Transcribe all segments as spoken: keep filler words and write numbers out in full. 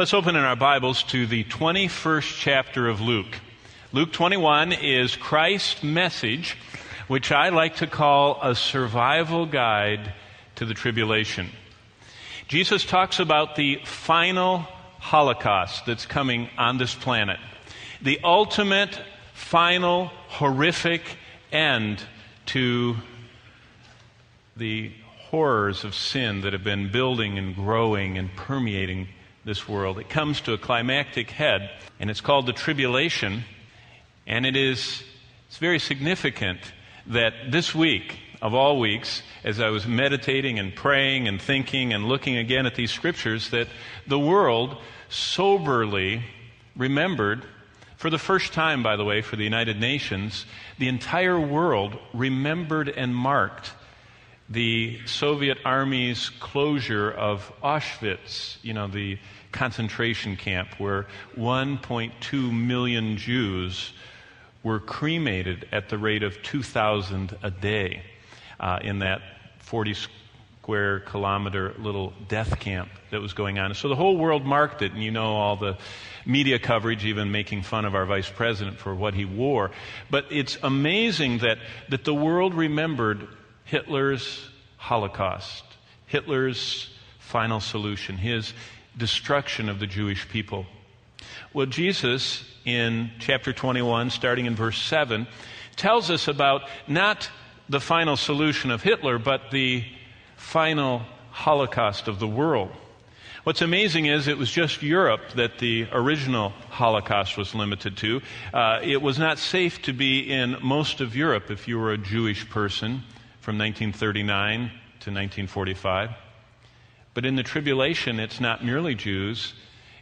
Let's open in our Bibles to the twenty-first chapter of Luke. Luke twenty-one is Christ's message, which I like to call a survival guide to the tribulation. Jesus talks about the final Holocaust that's coming on this planet, the ultimate, final, horrific end to the horrors of sin that have been building and growing and permeating this world. It comes to a climactic head, and it's called the tribulation, and it is it's very significant that this week, of all weeks, as I was meditating and praying and thinking and looking again at these scriptures, that the world soberly remembered, for the first time, by the way, for the United Nations, the entire world remembered and marked the Soviet Army's closure of Auschwitz, you know, the concentration camp where one point two million Jews were cremated at the rate of two thousand a day uh, in that forty square kilometer little death camp that was going on. So the whole world marked it, and you know all the media coverage even making fun of our vice president for what he wore. But it's amazing that, that the world remembered Hitler's Holocaust, Hitler's final solution, his destruction of the Jewish people. Well, Jesus, in chapter twenty-one, starting in verse seven, tells us about not the final solution of Hitler, but the final Holocaust of the world. What's amazing is it was just Europe that the original Holocaust was limited to. Uh, it was not safe to be in most of Europe if you were a Jewish person from nineteen thirty-nine to nineteen forty-five. But in the tribulation, it's not merely Jews,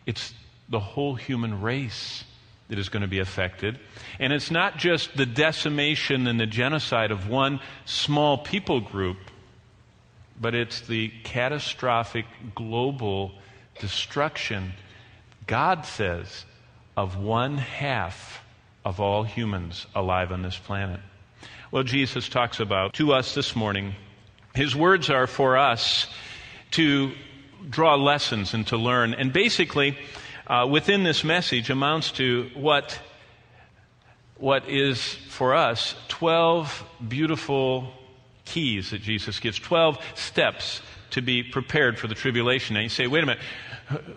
it's the whole human race that is going to be affected. And it's not just the decimation and the genocide of one small people group, but it's the catastrophic global destruction, God says, of one half of all humans alive on this planet. Well, Jesus talks about to us this morning. His words are for us to draw lessons and to learn. And basically, Uh, within this message amounts to what, what is for us twelve beautiful keys that Jesus gives, twelve steps to be prepared for the tribulation. Now you say, wait a minute,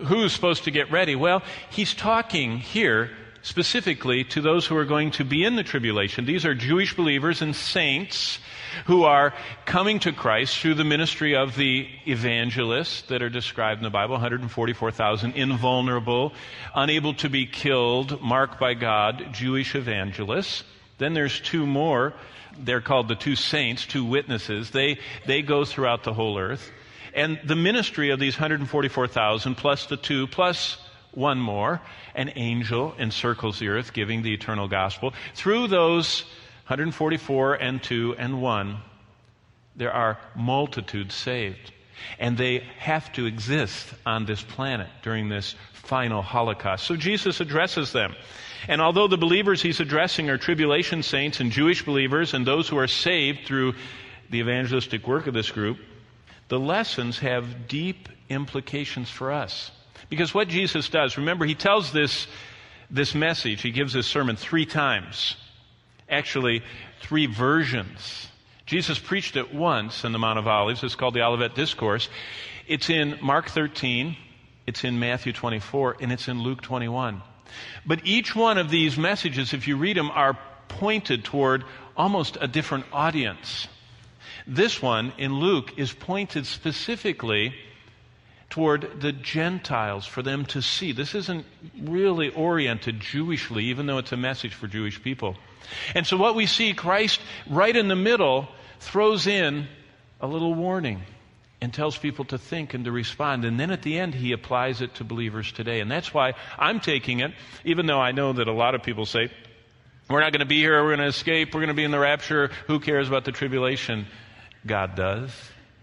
who's supposed to get ready? Well, he's talking here specifically to those who are going to be in the tribulation. These are Jewish believers and saints who are coming to Christ through the ministry of the evangelists that are described in the Bible, one hundred forty-four thousand, invulnerable, unable to be killed, marked by God, Jewish evangelists. Then there's two more. They're called the two saints, two witnesses. They, they go throughout the whole earth. And the ministry of these one hundred forty-four thousand plus the two plus one more, an angel encircles the earth giving the eternal gospel. Through those one hundred forty-four and two and one, there are multitudes saved. And they have to exist on this planet during this final Holocaust. So Jesus addresses them. And although the believers he's addressing are tribulation saints and Jewish believers and those who are saved through the evangelistic work of this group, the lessons have deep implications for us. Because what Jesus does, remember, he tells this, this message, he gives this sermon three times. Actually, three versions. Jesus preached it once on the Mount of Olives. It's called the Olivet Discourse. It's in Mark thirteen, it's in Matthew twenty-four, and it's in Luke twenty-one. But each one of these messages, if you read them, are pointed toward almost a different audience. This one in Luke is pointed specifically toward the Gentiles for them to see. This isn't really oriented Jewishly, even though it's a message for Jewish people. And so what we see, Christ right in the middle throws in a little warning and tells people to think and to respond. And then at the end, he applies it to believers today. And that's why I'm taking it, even though I know that a lot of people say, we're not going to be here, we're going to escape, we're going to be in the rapture, who cares about the tribulation? God does.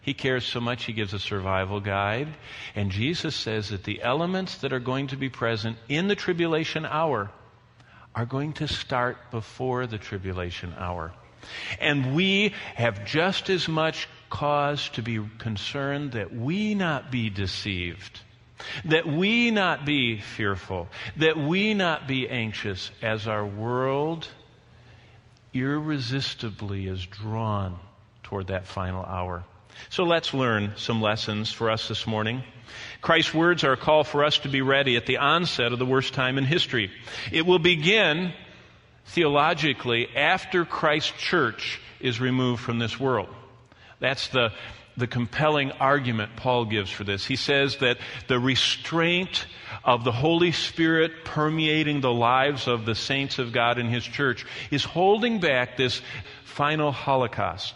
He cares so much, he gives a survival guide. And Jesus says that the elements that are going to be present in the tribulation hour are going to start before the tribulation hour. And we have just as much cause to be concerned that we not be deceived that we not be fearful, that we not be anxious as our world irresistibly is drawn toward that final hour. So let's learn some lessons for us this morning. Christ's words are a call for us to be ready at the onset of the worst time in history. It will begin theologically after Christ's church is removed from this world. That's the, the compelling argument Paul gives for this. He says that the restraint of the Holy Spirit permeating the lives of the saints of God and His church is holding back this final Holocaust.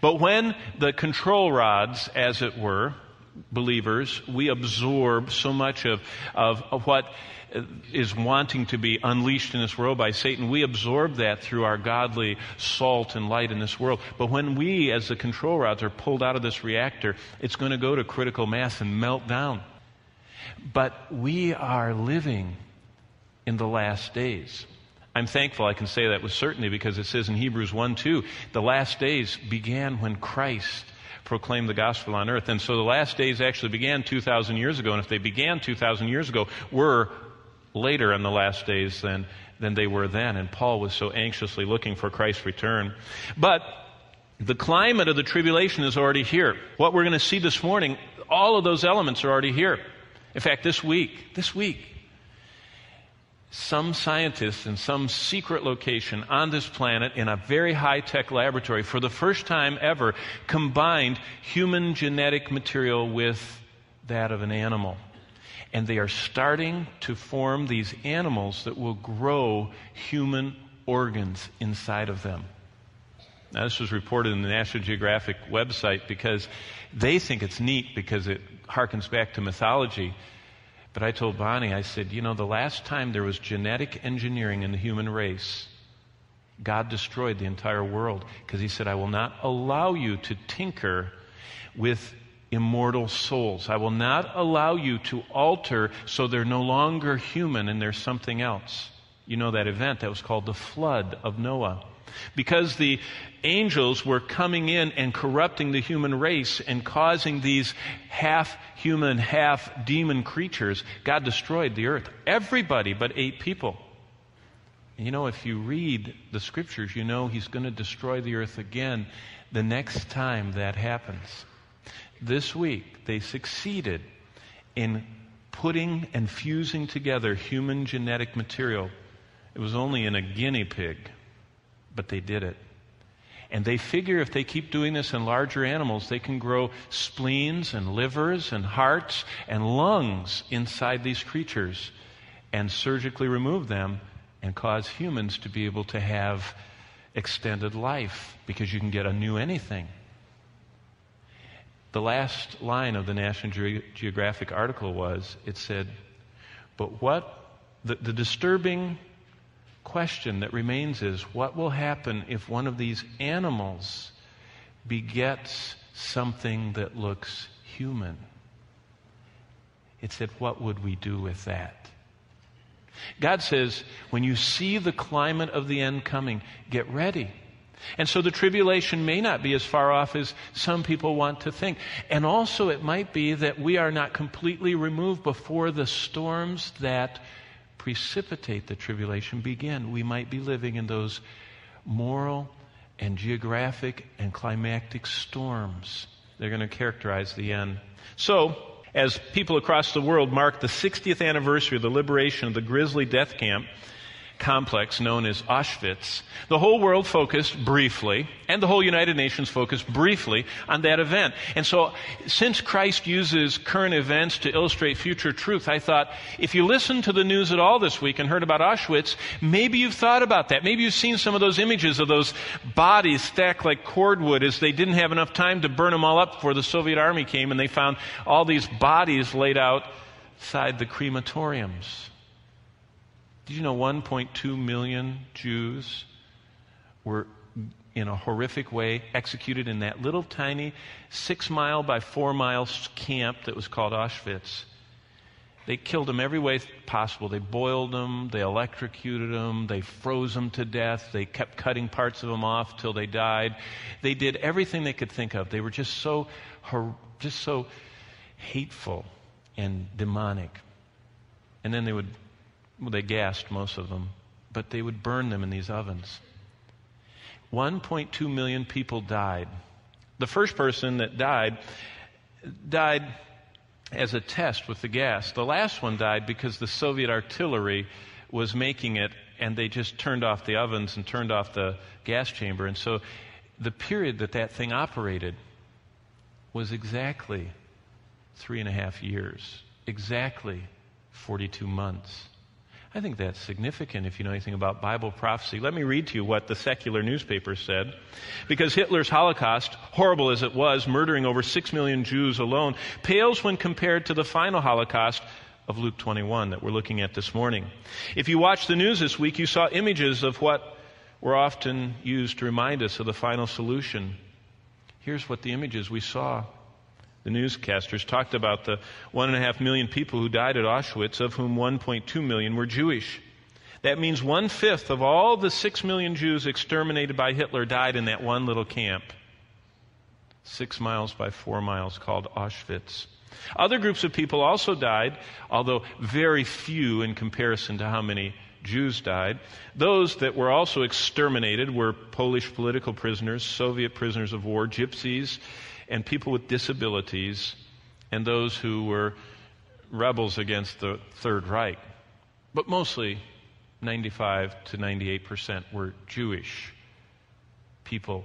But when the control rods, as it were, believers, we absorb so much of, of, of what is wanting to be unleashed in this world by Satan, we absorb that through our godly salt and light in this world. But when we, as the control rods, are pulled out of this reactor, it's going to go to critical mass and melt down. But we are living in the last days. I'm thankful I can say that with certainty, because it says in Hebrews one two, the last days began when Christ proclaim the gospel on earth. And so the last days actually began two thousand years ago, and if they began two thousand years ago, were later in the last days than, than they were then. And Paul was so anxiously looking for Christ's return. But the climate of the tribulation is already here. What we're going to see this morning, all of those elements are already here. In fact, this week, this week, some scientists in some secret location on this planet in a very high-tech laboratory for the first time ever combined human genetic material with that of an animal. And they are starting to form these animals that will grow human organs inside of them. Now, this was reported in the National Geographic website because they think it's neat because it harkens back to mythology. But I told Bonnie, I said, you know, the last time there was genetic engineering in the human race, God destroyed the entire world, because He said, I will not allow you to tinker with immortal souls. I will not allow you to alter so they're no longer human and they're something else. You know that event that was called the flood of Noah. Because the angels were coming in and corrupting the human race and causing these half-human, half-demon creatures, God destroyed the earth. Everybody but eight people. And you know, if you read the Scriptures, you know He's going to destroy the earth again the next time that happens. This week, they succeeded in putting and fusing together human genetic material. It was only in a guinea pig. But they did it. And they figure if they keep doing this in larger animals, they can grow spleens and livers and hearts and lungs inside these creatures and surgically remove them and cause humans to be able to have extended life, because you can get a new anything. The last line of the National Ge- Geographic article was, it said, but what the, the disturbing question that remains is, what will happen if one of these animals begets something that looks human? It said, what would we do with that? God says, when you see the climate of the end coming, get ready. And so the tribulation may not be as far off as some people want to think. And also it might be that we are not completely removed before the storms that precipitate the tribulation begin. We might be living in those moral and geographic and climactic storms. They're going to characterize the end. So, as people across the world mark the sixtieth anniversary of the liberation of the grisly death camp complex known as Auschwitz, the whole world focused briefly, and the whole United Nations focused briefly on that event. And so, since Christ uses current events to illustrate future truth, I thought, if you listened to the news at all this week and heard about Auschwitz, maybe you've thought about that. Maybe you've seen some of those images of those bodies stacked like cordwood as they didn't have enough time to burn them all up before the Soviet army came, and they found all these bodies laid outside the crematoriums. Did you know one point two million Jews were, in a horrific way, executed in that little tiny six-mile by four-mile camp that was called Auschwitz? They killed them every way possible. They boiled them, they electrocuted them, they froze them to death, they kept cutting parts of them off till they died. They did everything they could think of. They were just so, just so hateful and demonic. And then they would, well, they gassed most of them, but they would burn them in these ovens. one point two million people died. The first person that died, died as a test with the gas. The last one died because the Soviet artillery was making it, and they just turned off the ovens and turned off the gas chamber. And so the period that that thing operated was exactly three and a half years, exactly forty-two months. I think that's significant if you know anything about Bible prophecy. Let me read to you what the secular newspaper said. Because Hitler's Holocaust, horrible as it was, murdering over six million Jews alone, pales when compared to the final Holocaust of Luke twenty-one that we're looking at this morning. If you watched the news this week, you saw images of what were often used to remind us of the final solution. Here's what the images we saw. The newscasters talked about the one and a half million people who died at Auschwitz, of whom one point two million were Jewish. That means one-fifth of all the six million Jews exterminated by Hitler died in that one little camp, six miles by four miles, called Auschwitz. Other groups of people also died, although very few in comparison to how many Jews died. Those that were also exterminated were Polish political prisoners, Soviet prisoners of war, gypsies, and people with disabilities, and those who were rebels against the Third Reich. But mostly ninety-five to ninety-eight percent were Jewish people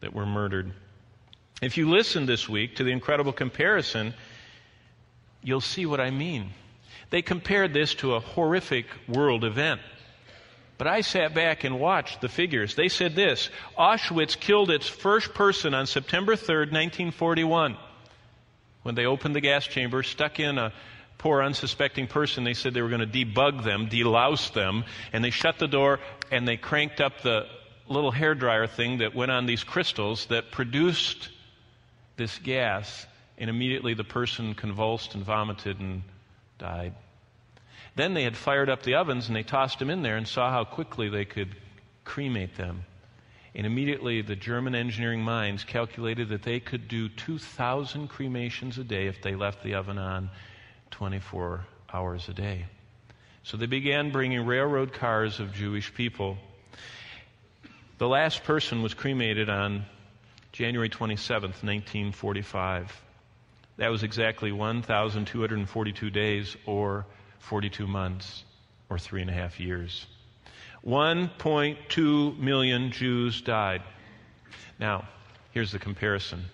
that were murdered. If you listen this week to the incredible comparison, you'll see what I mean. They compared this to a horrific world event. But I sat back and watched the figures. They said this: Auschwitz killed its first person on September third, nineteen forty-one. When they opened the gas chamber, stuck in a poor unsuspecting person, they said they were going to debug them, delouse them, and they shut the door and they cranked up the little hairdryer thing that went on these crystals that produced this gas, and immediately the person convulsed and vomited and died. Then they had fired up the ovens and they tossed them in there and saw how quickly they could cremate them. And immediately the German engineering minds calculated that they could do two thousand cremations a day if they left the oven on twenty-four hours a day. So they began bringing railroad cars of Jewish people. The last person was cremated on January twenty-seventh, nineteen forty-five. That was exactly one thousand two hundred forty-two days, or forty-two months, or three and a half years. one point two million Jews died. Now, here's the comparison.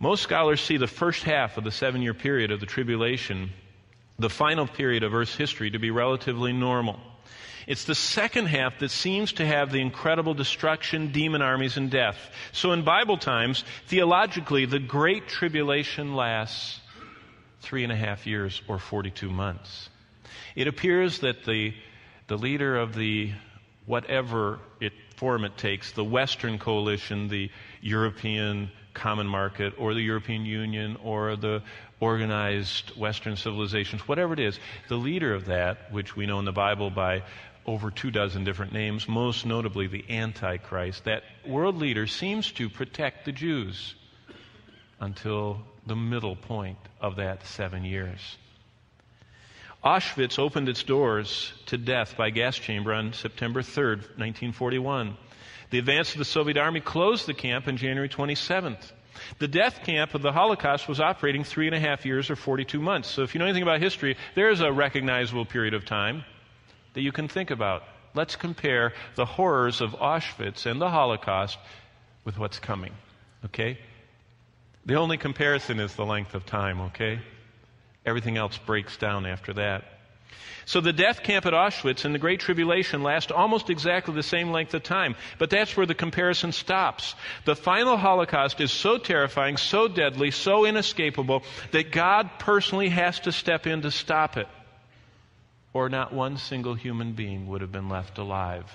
Most scholars see the first half of the seven-year period of the tribulation, the final period of Earth's history, to be relatively normal. It's the second half that seems to have the incredible destruction, demon armies, and death. So in Bible times, theologically, the Great Tribulation lasts three and a half years, or forty-two months. It appears that the the leader of the whatever it, form it takes, the Western coalition, the European Common Market, or the European Union, or the organized Western civilizations, whatever it is, the leader of that, which we know in the Bible by over two dozen different names, most notably the Antichrist, that world leader seems to protect the Jews until the middle point of that seven years. Auschwitz opened its doors to death by gas chamber on September third, nineteen forty-one. The advance of the Soviet army closed the camp on January twenty-seventh. The death camp of the Holocaust was operating three and a half years, or forty-two months. So if you know anything about history, there is a recognizable period of time that you can think about. Let's compare the horrors of Auschwitz and the Holocaust with what's coming, okay? The only comparison is the length of time, okay? Everything else breaks down after that. So the death camp at Auschwitz and the Great Tribulation last almost exactly the same length of time, but that's where the comparison stops. The final Holocaust is so terrifying, so deadly, so inescapable, that God personally has to step in to stop it, or not one single human being would have been left alive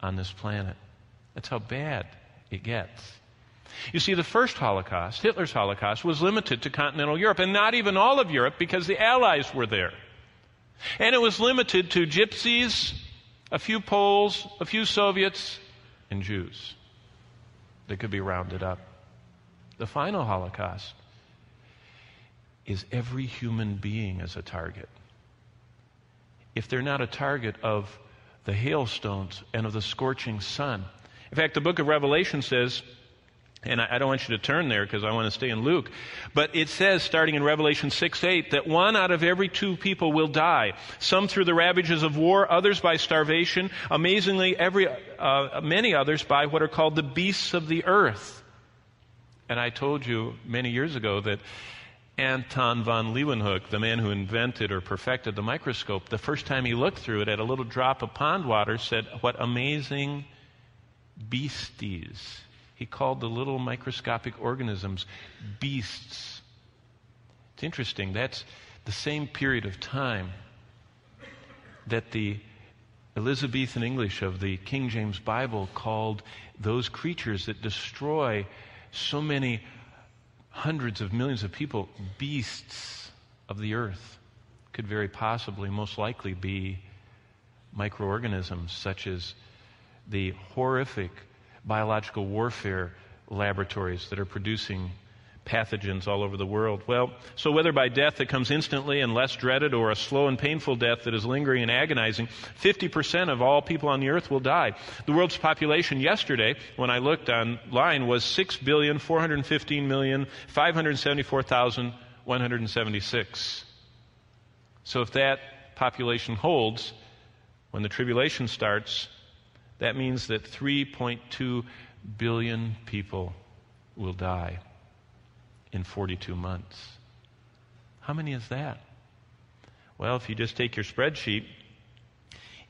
on this planet. That's how bad it gets. You see, the first Holocaust, Hitler's Holocaust, was limited to continental Europe, and not even all of Europe, because the Allies were there. And it was limited to gypsies, a few Poles, a few Soviets, and Jews. They could be rounded up. The final Holocaust, is every human being as a target. If they're not a target of the hailstones and of the scorching sun. In fact, the book of Revelation says, and I don't want you to turn there because I want to stay in Luke, but it says, starting in Revelation six eight, that one out of every two people will die, some through the ravages of war, others by starvation, amazingly every, uh, many others by what are called the beasts of the earth. And I told you many years ago that Anton von Leeuwenhoek, the man who invented or perfected the microscope, the first time he looked through it at a little drop of pond water, said, what amazing beasties. He called the little microscopic organisms beasts. It's interesting. That's the same period of time that the Elizabethan English of the King James Bible called those creatures that destroy so many hundreds of millions of people, beasts of the earth. Could very possibly, most likely, be microorganisms such as the horrific biological warfare laboratories that are producing pathogens all over the world. Well, so whether by death that comes instantly and less dreaded or a slow and painful death that is lingering and agonizing, fifty percent of all people on the earth will die. The world's population yesterday, when I looked online, was six billion, four hundred fifteen million, five hundred seventy-four thousand, one hundred seventy-six. So if that population holds, when the tribulation starts, that means that three point two billion people will die in forty-two months. How many is that? Well, if you just take your spreadsheet,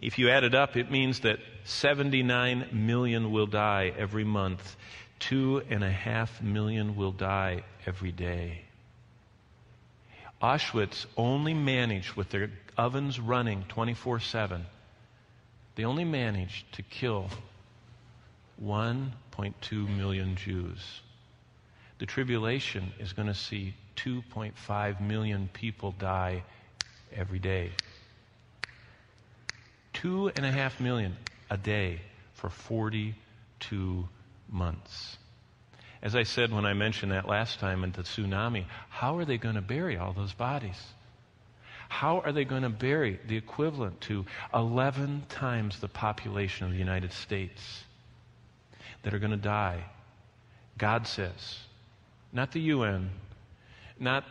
if you add it up, it means that seventy-nine million will die every month. Two and a half million will die every day. Auschwitz only managed, with their ovens running twenty-four seven, they only managed to kill one point two million Jews. The tribulation is going to see two point five million people die every day. Two and a half million a day for forty-two months. As I said when I mentioned that last time at the tsunami, how are they going to bury all those bodies? How are they going to bury the equivalent to eleven times the population of the United States that are going to die? God says, not the U N, not,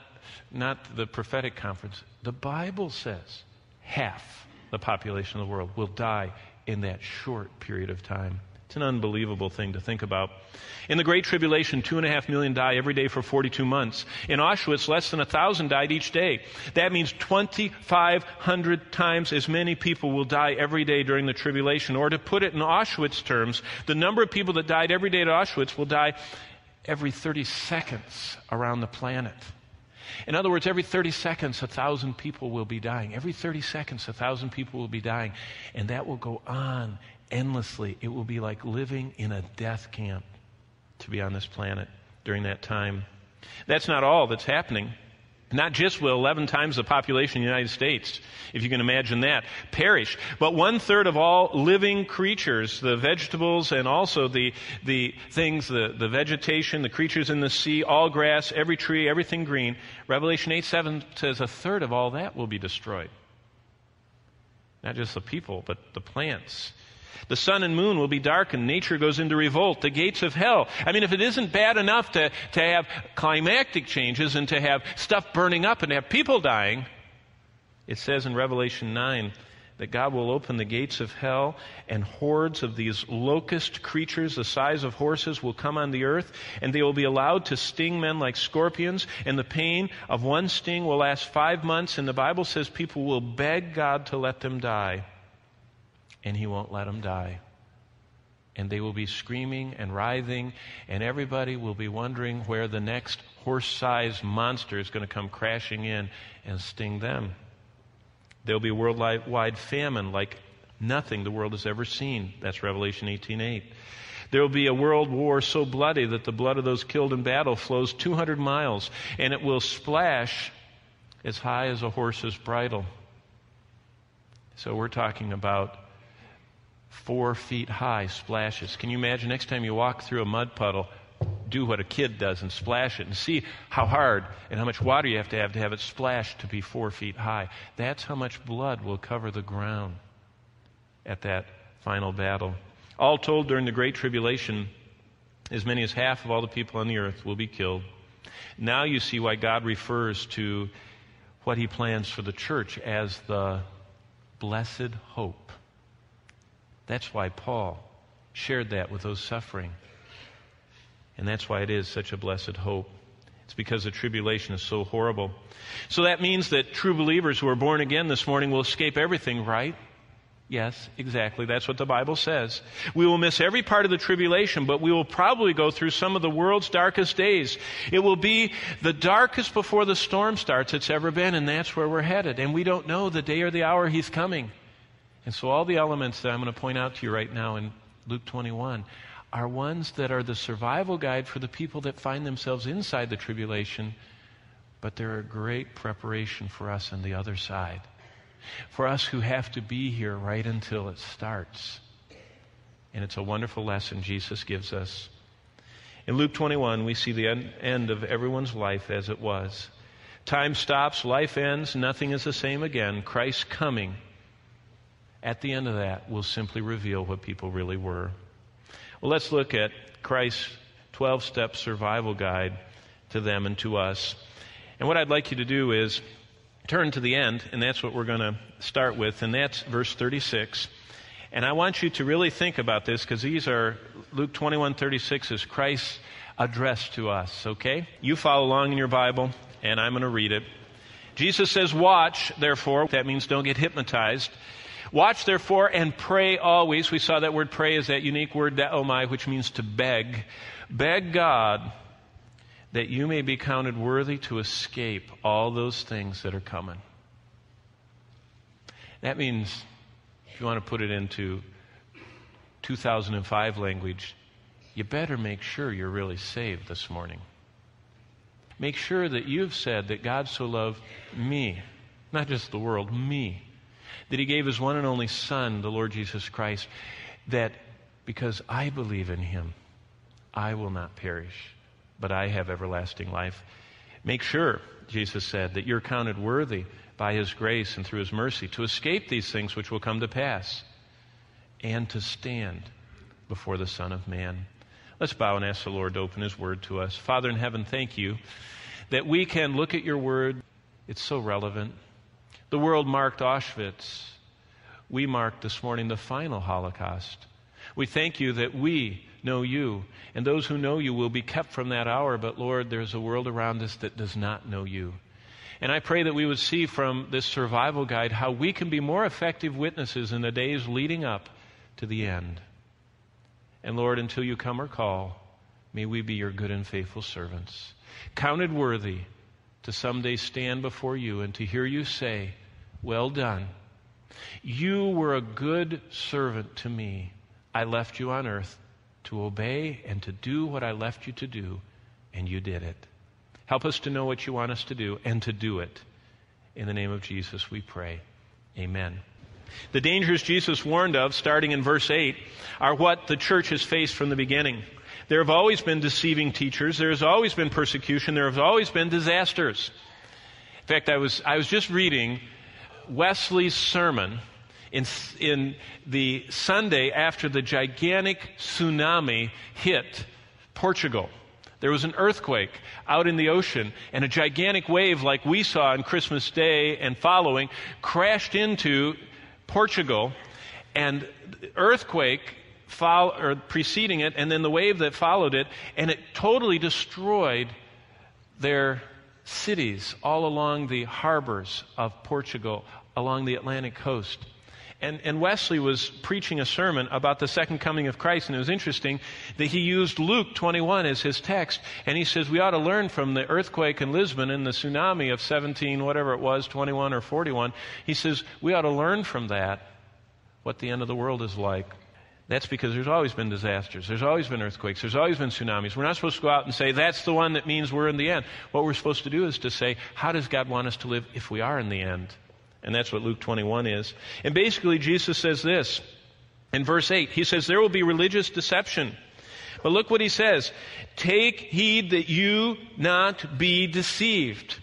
not the prophetic conference. The Bible says half the population of the world will die in that short period of time. It's an unbelievable thing to think about. In the Great Tribulation, two and a half million die every day for forty-two months. In Auschwitz, less than a thousand died each day. That means twenty-five hundred times as many people will die every day during the tribulation. Or to put it in Auschwitz terms, the number of people that died every day at Auschwitz will die every thirty seconds around the planet. In other words, every thirty seconds, a thousand people will be dying. Every thirty seconds, a thousand people will be dying. And that will go on endlessly. It will be like living in a death camp to be on this planet during that time. That's not all that's happening. Not just will eleven times the population of the United States, if you can imagine that, perish, but one-third of all living creatures, the vegetables and also the the things, the, the vegetation, the creatures in the sea, all grass, every tree, everything green. Revelation eight seven says a third of all that will be destroyed. Not just the people, but the plants. The sun and moon will be darkened. Nature goes into revolt. The gates of hell. I mean, if it isn't bad enough to, to have climactic changes and to have stuff burning up and to have people dying, it says in Revelation nine that God will open the gates of hell and hordes of these locust creatures the size of horses will come on the earth, and they will be allowed to sting men like scorpions, and the pain of one sting will last five months, and the Bible says people will beg God to let them die. And he won't let them die. And they will be screaming and writhing, and everybody will be wondering where the next horse-sized monster is going to come crashing in and sting them. There'll be a worldwide famine like nothing the world has ever seen. That's Revelation eighteen eight. There will be a world war so bloody that the blood of those killed in battle flows two hundred miles, and it will splash as high as a horse's bridle. So we're talking about four feet high splashes. Can you imagine next time you walk through a mud puddle, do what a kid does and splash it and see how hard and how much water you have to have to have it splashed to be four feet high. That's how much blood will cover the ground at that final battle. All told, during the Great Tribulation, as many as half of all the people on the earth will be killed. Now you see why God refers to what he plans for the church as the blessed hope. That's why Paul shared that with those suffering. And that's why it is such a blessed hope. It's because the tribulation is so horrible. So that means that true believers who are born again this morning will escape everything, right? Yes, exactly. That's what the Bible says. We will miss every part of the tribulation, but we will probably go through some of the world's darkest days. It will be the darkest before the storm starts it's ever been, and that's where we're headed. And we don't know the day or the hour he's coming. And so all the elements that I'm going to point out to you right now in Luke twenty-one are ones that are the survival guide for the people that find themselves inside the tribulation, but they're a great preparation for us on the other side. For us who have to be here right until it starts. And it's a wonderful lesson Jesus gives us. In Luke twenty-one, we see the end of everyone's life as it was. Time stops, life ends, nothing is the same again. Christ's coming, at the end of that, will simply reveal what people really were. Well, let's look at Christ's twelve-step survival guide to them and to us. And what I'd like you to do is turn to the end, and that's what we're going to start with, and that's verse thirty-six. And I want you to really think about this, because these are, Luke twenty-one thirty-six is Christ's address to us, okay? You follow along in your Bible, and I'm going to read it. Jesus says, "Watch, therefore." That means don't get hypnotized. "Watch, therefore, and pray always." We saw that word pray is that unique word, daomai, which means to beg. Beg God that you may be counted worthy to escape all those things that are coming. That means, if you want to put it into two thousand five language, you better make sure you're really saved this morning. Make sure that you've said that God so loved me, not just the world, me, that he gave his one and only Son, the Lord Jesus Christ, that because I believe in him, I will not perish, but I have everlasting life. Make sure, Jesus said, that you're counted worthy by his grace and through his mercy to escape these things which will come to pass and to stand before the Son of Man. Let's bow and ask the Lord to open his word to us. Father in heaven, thank you that we can look at your word. It's so relevant. The world marked Auschwitz. We marked this morning the final Holocaust. We thank you that we know you, and those who know you will be kept from that hour, but Lord, there's a world around us that does not know you. And I pray that we would see from this survival guide how we can be more effective witnesses in the days leading up to the end. And Lord, until you come or call, may we be your good and faithful servants, counted worthy to someday stand before you and to hear you say, "Well done. You were a good servant to me. I left you on earth to obey and to do what I left you to do, and you did it." Help us to know what you want us to do and to do it. In the name of Jesus we pray. Amen. The dangers Jesus warned of, starting in verse eight, are what the church has faced from the beginning. There have always been deceiving teachers. There has always been persecution. There have always been disasters. In fact, I was, I was just reading Wesley's sermon In, in the Sunday after the gigantic tsunami hit Portugal. There was an earthquake out in the ocean, and a gigantic wave like we saw on Christmas Day and following crashed into Portugal, and earthquake fo- or preceding it, and then the wave that followed it, and it totally destroyed their cities all along the harbors of Portugal, along the Atlantic coast. And, and Wesley was preaching a sermon about the second coming of Christ, and it was interesting that he used Luke twenty-one as his text, and he says we ought to learn from the earthquake in Lisbon and the tsunami of seventeen, whatever it was, twenty-one or forty-one. He says we ought to learn from that what the end of the world is like. That's because there's always been disasters. There's always been earthquakes. There's always been tsunamis. We're not supposed to go out and say, that's the one that means we're in the end. What we're supposed to do is to say, how does God want us to live if we are in the end? And that's what Luke twenty-one is. And basically, Jesus says this in verse eight. He says, there will be religious deception But look what he says. Take heed that you not be deceived.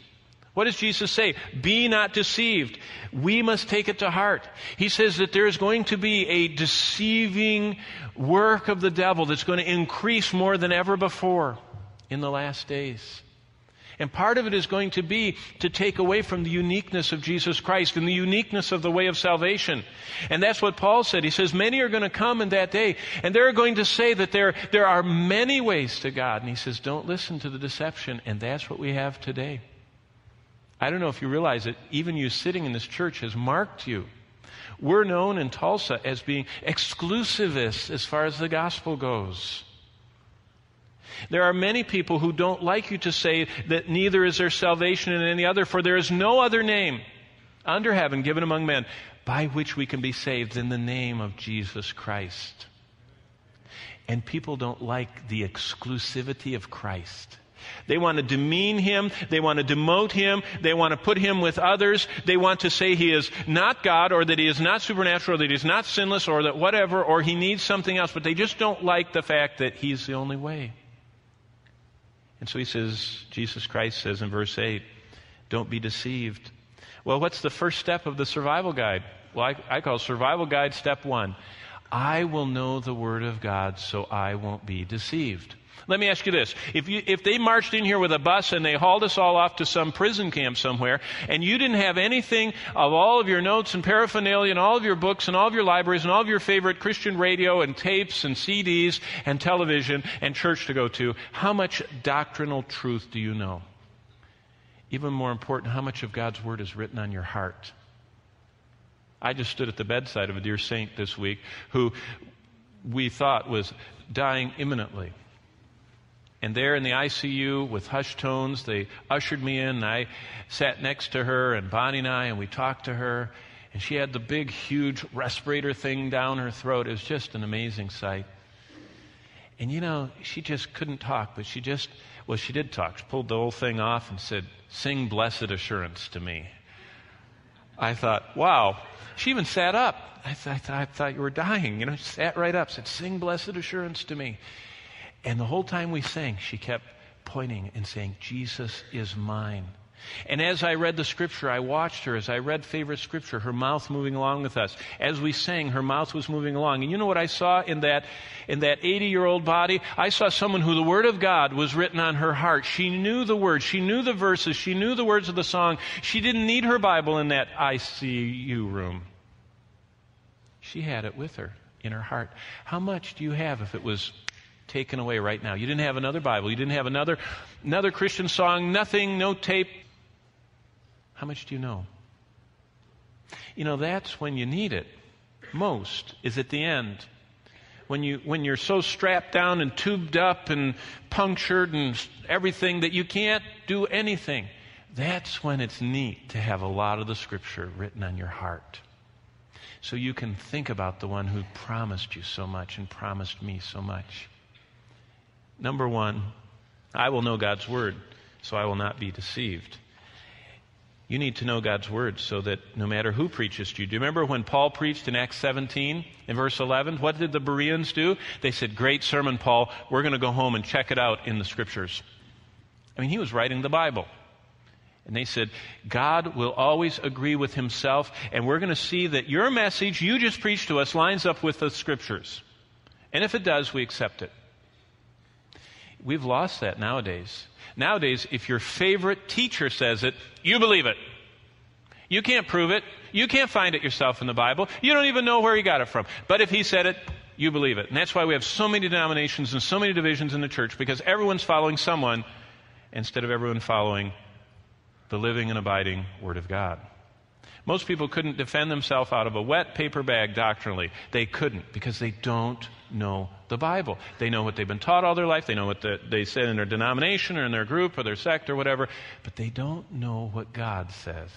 What does Jesus say? Be not deceived. We must take it to heart. He says that there is going to be a deceiving work of the devil that's going to increase more than ever before in the last days. And part of it is going to be to take away from the uniqueness of Jesus Christ and the uniqueness of the way of salvation. And that's what Paul said. He says, many are going to come in that day, and they're going to say that there, there are many ways to God. And he says, don't listen to the deception. And that's what we have today. I don't know if you realize it, even you sitting in this church has marked you. We're known in Tulsa as being exclusivists as far as the gospel goes. There are many people who don't like you to say that neither is there salvation in any other, for there is no other name under heaven given among men by which we can be saved in the name of Jesus Christ. And people don't like the exclusivity of Christ. They want to demean him. They want to demote him. They want to put him with others. They want to say he is not God, or that he is not supernatural, or that he is not sinless, or that whatever, or he needs something else. But they just don't like the fact that he's the only way. And so he says, Jesus Christ says in verse eight, don't be deceived. Well, what's the first step of the survival guide? Well, I, I call survival guide step one. I will know the word of God, so I won't be deceived. Let me ask you this. If you, if they marched in here with a bus and they hauled us all off to some prison camp somewhere, and you didn't have anything of all of your notes and paraphernalia and all of your books and all of your libraries and all of your favorite Christian radio and tapes and C Ds and television and church to go to, how much doctrinal truth do you know? Even more important, how much of God's Word is written on your heart? I just stood at the bedside of a dear saint this week who we thought was dying imminently. And there in the I C U with hushed tones, they ushered me in, and I sat next to her, and Bonnie and I, and we talked to her. And she had the big, huge respirator thing down her throat. It was just an amazing sight. And, you know, she just couldn't talk, but she just, well, she did talk. She pulled the whole thing off and said, "Sing Blessed Assurance to me." I thought, wow. She even sat up. I, th- I, th- I thought you were dying. You know, she sat right up, said, "Sing Blessed Assurance to me." And the whole time we sang, she kept pointing and saying, "Jesus is mine." And as I read the scripture, I watched her. As I read favorite scripture, her mouth moving along with us. As we sang, her mouth was moving along. And you know what I saw in that in that eighty-year-old body? I saw someone who the Word of God was written on her heart. She knew the Word. She knew the verses. She knew the words of the song. She didn't need her Bible in that I C U room. She had it with her, in her heart. How much do you have if it was taken away right now? You didn't have another Bible. You didn't have another, another Christian song, nothing, no tape. How much do you know? You know, that's when you need it most, is at the end. When, you, when you're so strapped down and tubed up and punctured and everything that you can't do anything. That's when it's neat to have a lot of the Scripture written on your heart. So you can think about the one who promised you so much and promised me so much. Number one, I will know God's Word, so I will not be deceived. You need to know God's Word so that no matter who preaches to you. Do you remember when Paul preached in Acts seventeen, in verse eleven? What did the Bereans do? They said, "Great sermon, Paul. We're going to go home and check it out in the Scriptures." I mean, he was writing the Bible. And they said, "God will always agree with himself, and we're going to see that your message you just preached to us lines up with the Scriptures. And if it does, we accept it." We've lost that nowadays. Nowadays, if your favorite teacher says it, you believe it. You can't prove it. You can't find it yourself in the Bible. You don't even know where he got it from. But if he said it, you believe it. And that's why we have so many denominations and so many divisions in the church, because everyone's following someone instead of everyone following the living and abiding Word of God. Most people couldn't defend themselves out of a wet paper bag doctrinally. They couldn't, because they don't know the Bible. They know what they've been taught all their life. They know what the, they said in their denomination or in their group or their sect or whatever. But they don't know what God says.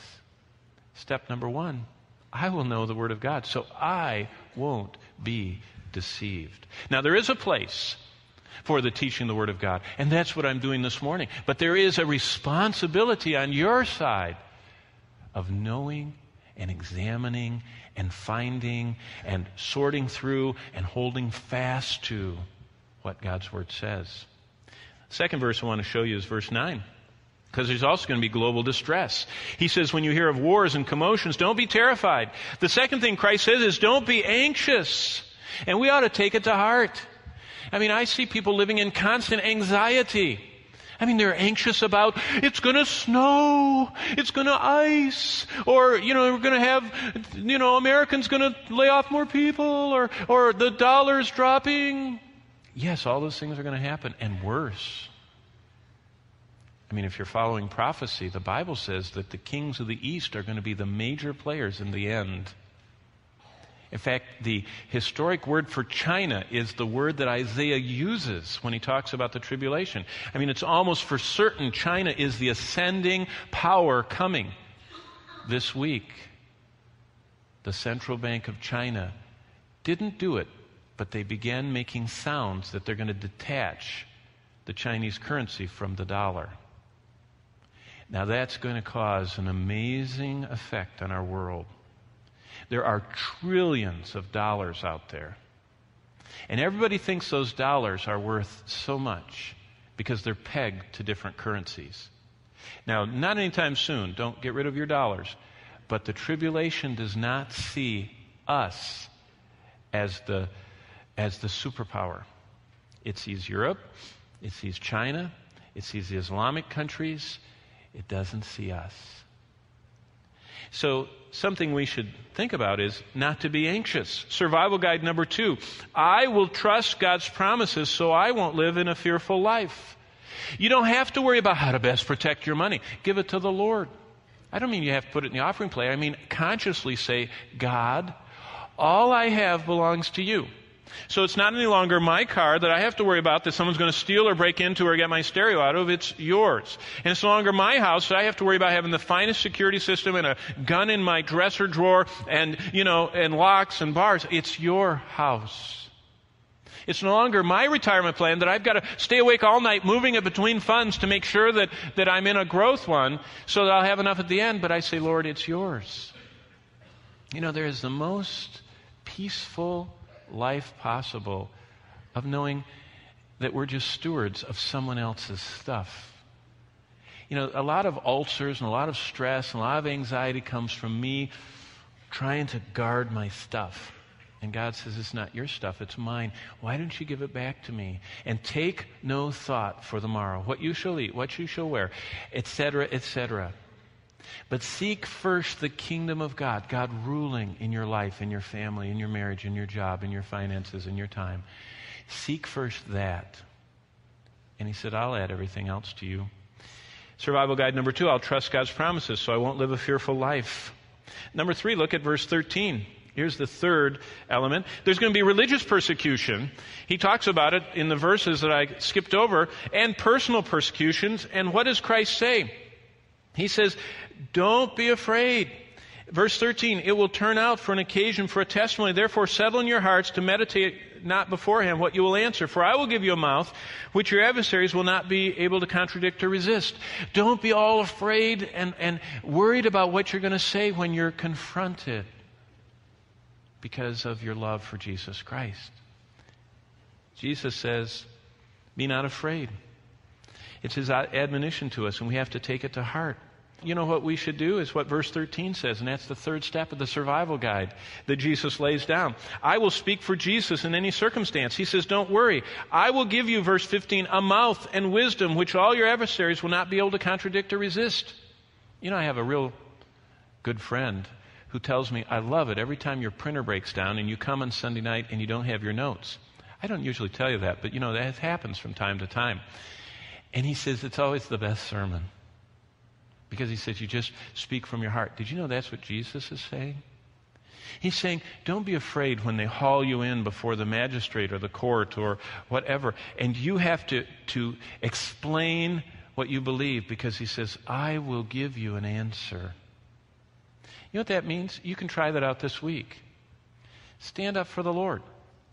Step number one, I will know the Word of God, so I won't be deceived. Now, there is a place for the teaching of the Word of God, and that's what I'm doing this morning. But there is a responsibility on your side of knowing and examining and finding and sorting through and holding fast to what God's Word says. Second verse I want to show you is verse nine, because there's also going to be global distress. He says, when you hear of wars and commotions, don't be terrified. The second thing Christ says is don't be anxious. And we ought to take it to heart. I mean, I see people living in constant anxiety. I mean, they're anxious about, it's going to snow, it's going to ice, or, you know, we're going to have, you know, Americans going to lay off more people, or, or the dollar's dropping. Yes, all those things are going to happen, and worse. I mean, if you're following prophecy, the Bible says that the kings of the East are going to be the major players in the end. In fact, the historic word for China is the word that Isaiah uses when he talks about the tribulation. I mean, it's almost for certain China is the ascending power coming this week. The Central Bank of China didn't do it, but they began making sounds that they're going to detach the Chinese currency from the dollar. Now, that's going to cause an amazing effect on our world. There are trillions of dollars out there. And everybody thinks those dollars are worth so much because they're pegged to different currencies. Now, not anytime soon. Don't get rid of your dollars. But the tribulation does not see us as the, as the superpower. It sees Europe. It sees China. It sees the Islamic countries. It doesn't see us. So something we should think about is not to be anxious. Survival guide number two. I will trust God's promises so I won't live in a fearful life. You don't have to worry about how to best protect your money. Give it to the Lord. I don't mean you have to put it in the offering plate. I mean consciously say, God, all I have belongs to you. So it's not any longer my car that I have to worry about that someone's going to steal or break into or get my stereo out of. It's yours. And it's no longer my house that I have to worry about having the finest security system and a gun in my dresser drawer and, you know, and locks and bars. It's your house. It's no longer my retirement plan that I've got to stay awake all night moving it between funds to make sure that, that I'm in a growth one so that I'll have enough at the end. But I say, Lord, it's yours. You know, there is the most peaceful life possible of knowing that we're just stewards of someone else's stuff. You know, a lot of ulcers and a lot of stress and a lot of anxiety comes from me trying to guard my stuff. And God says, it's not your stuff, it's mine. Why don't you give it back to me? And take no thought for the morrow, what you shall eat, what you shall wear, et cetera, et cetera. But seek first the kingdom of God, God ruling in your life, in your family, in your marriage, in your job, in your finances, in your time. Seek first that. And he said, I'll add everything else to you. Survival guide number two, I'll trust God's promises so I won't live a fearful life. Number three, look at verse thirteen. Here's the third element. There's going to be religious persecution. He talks about it in the verses that I skipped over, and personal persecutions. And what does Christ say? He says, don't be afraid. Verse thirteen, it will turn out for an occasion for a testimony. Therefore, settle in your hearts to meditate not beforehand what you will answer. For I will give you a mouth which your adversaries will not be able to contradict or resist. Don't be all afraid and, and worried about what you're going to say when you're confronted because of your love for Jesus Christ. Jesus says, be not afraid. It's his admonition to us, and we have to take it to heart. You know what we should do is what verse thirteen says, and that's the third step of the survival guide that Jesus lays down. I will speak for Jesus in any circumstance. He says, don't worry. I will give you, verse fifteen, a mouth and wisdom which all your adversaries will not be able to contradict or resist. You know, I have a real good friend who tells me, I love it every time your printer breaks down and you come on Sunday night and you don't have your notes. I don't usually tell you that, but you know, that happens from time to time. And he says, it's always the best sermon. Because he says, you just speak from your heart. Did you know that's what Jesus is saying? He's saying, don't be afraid when they haul you in before the magistrate or the court or whatever. And you have to, to explain what you believe, because he says, I will give you an answer. You know what that means? You can try that out this week. Stand up for the Lord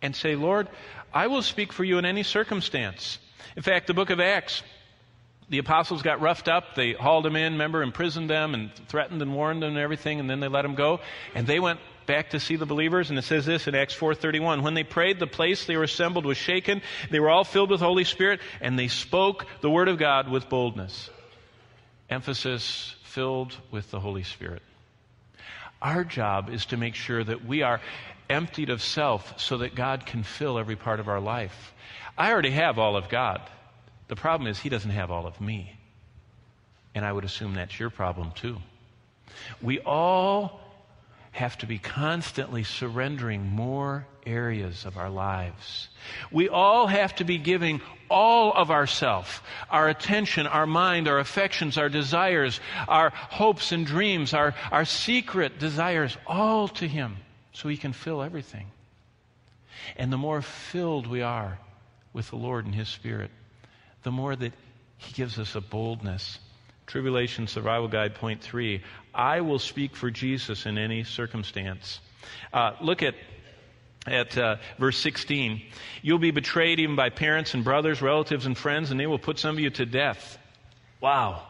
and say, Lord, I will speak for you in any circumstance. In fact, the book of Acts, the apostles got roughed up. They hauled them in, remember, imprisoned them and threatened and warned them and everything, and then they let them go. And they went back to see the believers, and it says this in Acts four thirty-one. When they prayed, the place they were assembled was shaken. They were all filled with the Holy Spirit, and they spoke the word of God with boldness. Emphasis, filled with the Holy Spirit. Our job is to make sure that we are emptied of self so that God can fill every part of our life. I already have all of God. The problem is he doesn't have all of me. And I would assume that's your problem too. We all have to be constantly surrendering more areas of our lives. We all have to be giving all of ourself, our attention, our mind, our affections, our desires, our hopes and dreams, our, our secret desires, all to him so he can fill everything. And the more filled we are with the Lord and his Spirit, the more that he gives us a boldness. Tribulation Survival Guide, point three. I will speak for Jesus in any circumstance. Uh, look at at uh, verse sixteen. You'll be betrayed even by parents and brothers, relatives and friends, and they will put some of you to death. Wow.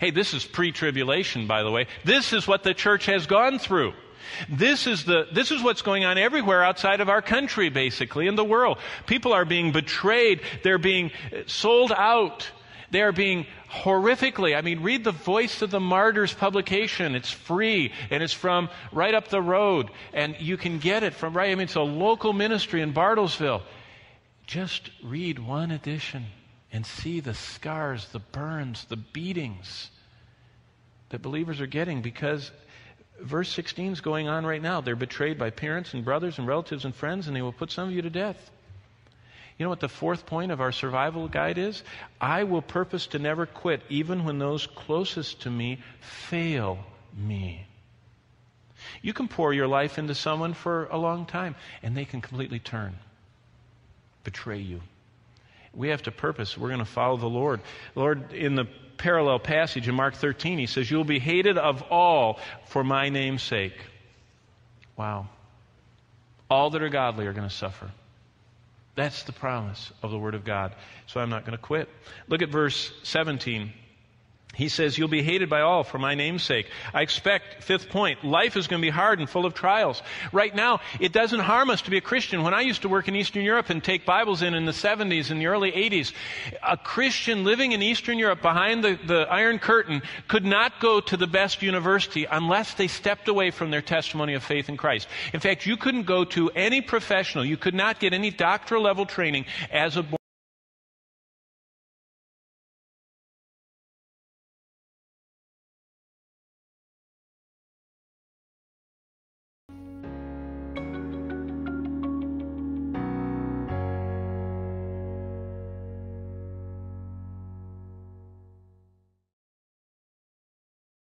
Hey, this is pre-tribulation, by the way. This is what the church has gone through. This is the this is what's going on everywhere outside of our country, basically, in the world. People are being betrayed. They're being sold out. They are being horrifically, I mean, read the Voice of the Martyrs publication. It's free, and it's from right up the road, and you can get it from right, I mean, it's a local ministry in Bartlesville. Just read one edition and see the scars, the burns, the beatings that believers are getting because verse sixteen is going on right now. They're betrayed by parents and brothers and relatives and friends, and they will put some of you to death. You know what the fourth point of our survival guide is? I will purpose to never quit, even when those closest to me fail me. You can pour your life into someone for a long time, and they can completely turn, betray you. We have to purpose. We're going to follow the Lord. Lord, in the parallel passage in Mark thirteen, he says, you'll be hated of all for my name's sake. Wow. All that are godly are going to suffer. That's the promise of the Word of God. So I'm not going to quit. Look at verse seventeen. He says, you'll be hated by all for my name's sake. I expect, fifth point, life is going to be hard and full of trials. Right now, it doesn't harm us to be a Christian. When I used to work in Eastern Europe and take Bibles in in the seventies and the early eighties, a Christian living in Eastern Europe behind the, the Iron Curtain could not go to the best university unless they stepped away from their testimony of faith in Christ. In fact, you couldn't go to any professional. You could not get any doctoral level training as a born